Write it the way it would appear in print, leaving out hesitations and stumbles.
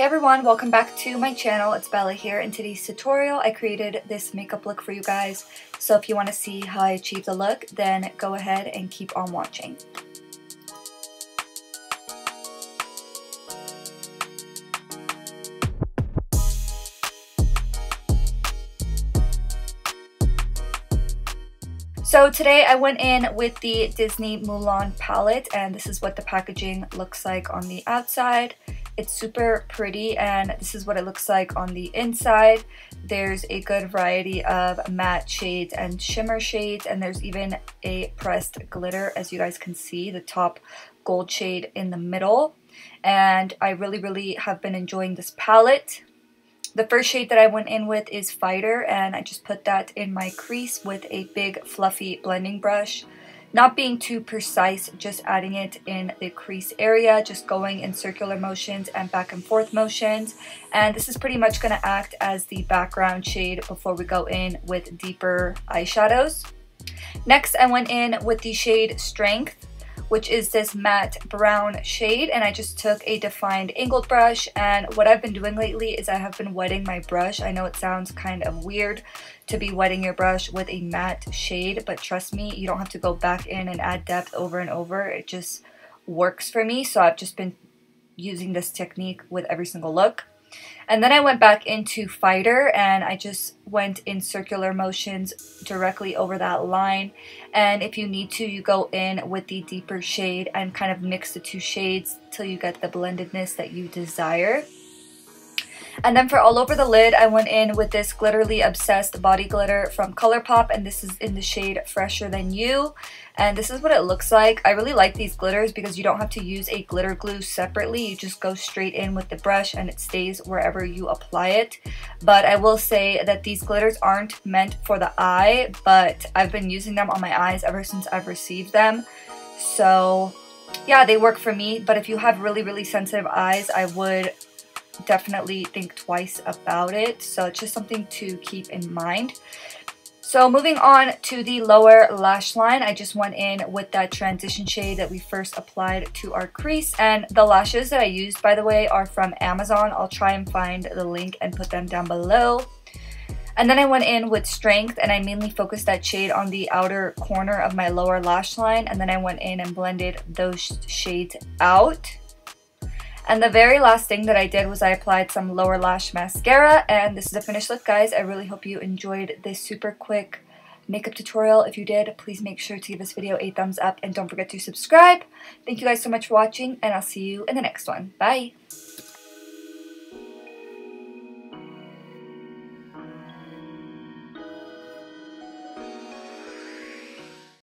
Hey everyone, welcome back to my channel. It's Bella here. In today's tutorial, I created this makeup look for you guys. So if you want to see how I achieve the look, then go ahead and keep on watching. So today I went in with the Disney Mulan palette, and this is what the packaging looks like on the outside. It's super pretty, and this is what it looks like on the inside. There's a good variety of matte shades and shimmer shades, and there's even a pressed glitter, as you guys can see, the top gold shade in the middle. And I really have been enjoying this palette. The first shade that I went in with is Fighter, and I just put that in my crease with a big fluffy blending brush. Not being too precise, just adding it in the crease area, just going in circular motions and back and forth motions. And this is pretty much going to act as the background shade before we go in with deeper eyeshadows. Next, I went in with the shade Strength, which is this matte brown shade, and I just took a defined angled brush. And what I've been doing lately is I have been wetting my brush. I know it sounds kind of weird to be wetting your brush with a matte shade, but trust me, you don't have to go back in and add depth over and over. It just works for me, so I've just been using this technique with every single look. And then I went back into Fighter, and I just went in circular motions directly over that line. And if you need to, you go in with the deeper shade and kind of mix the two shades till you get the blendedness that you desire. And then for all over the lid, I went in with this Glitterly Obsessed Body Glitter from ColourPop, and this is in the shade Fresher Than You. And this is what it looks like. I really like these glitters because you don't have to use a glitter glue separately. You just go straight in with the brush and it stays wherever you apply it. But I will say that these glitters aren't meant for the eye, but I've been using them on my eyes ever since I've received them. So yeah, they work for me. But if you have really sensitive eyes, I would definitely think twice about it, so it's just something to keep in mind. So moving on to the lower lash line, I just went in with that transition shade that we first applied to our crease. And the lashes that I used, by the way, are from Amazon. I'll try and find the link and put them down below. And then I went in with Strength, and I mainly focused that shade on the outer corner of my lower lash line, and then I went in and blended those shades out. And the very last thing that I did was I applied some lower lash mascara, and this is the finished look, guys. I really hope you enjoyed this super quick makeup tutorial. If you did, please make sure to give this video a thumbs up and don't forget to subscribe. Thank you guys so much for watching, and I'll see you in the next one. Bye!